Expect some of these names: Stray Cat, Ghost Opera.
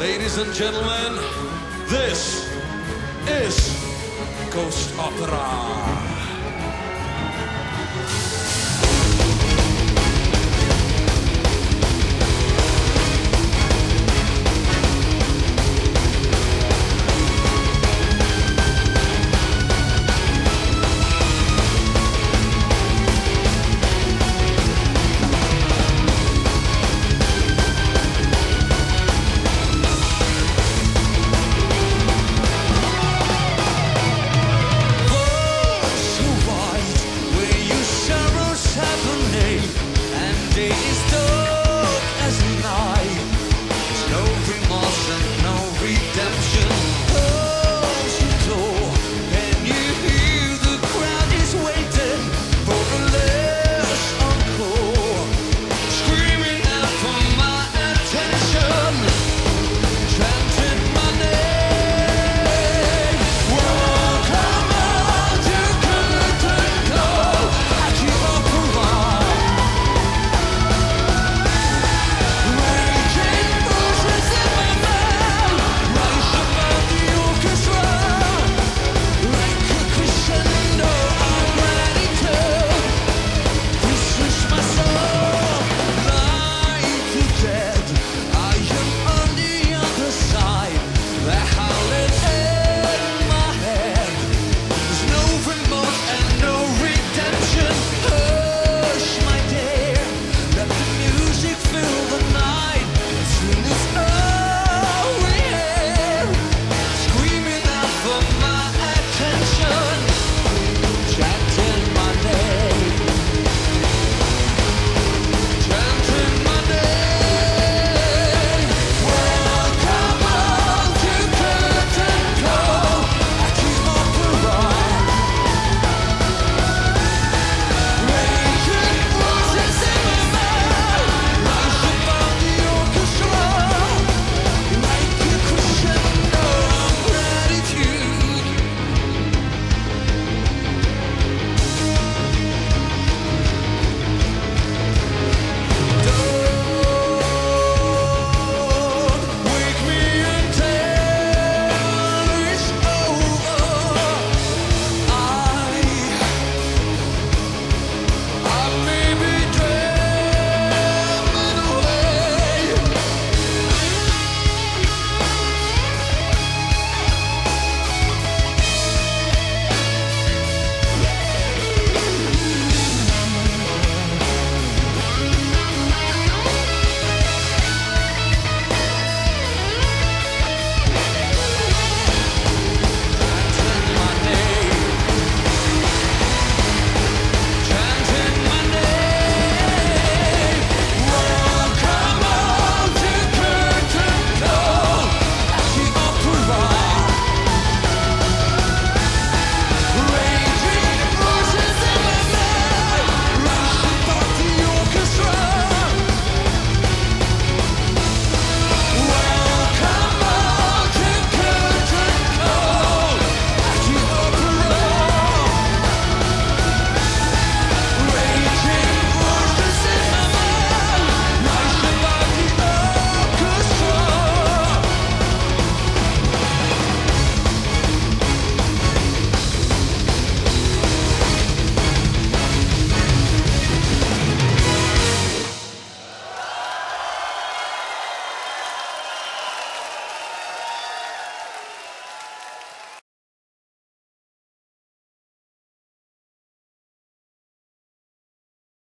Ladies and gentlemen, this is Ghost Opera.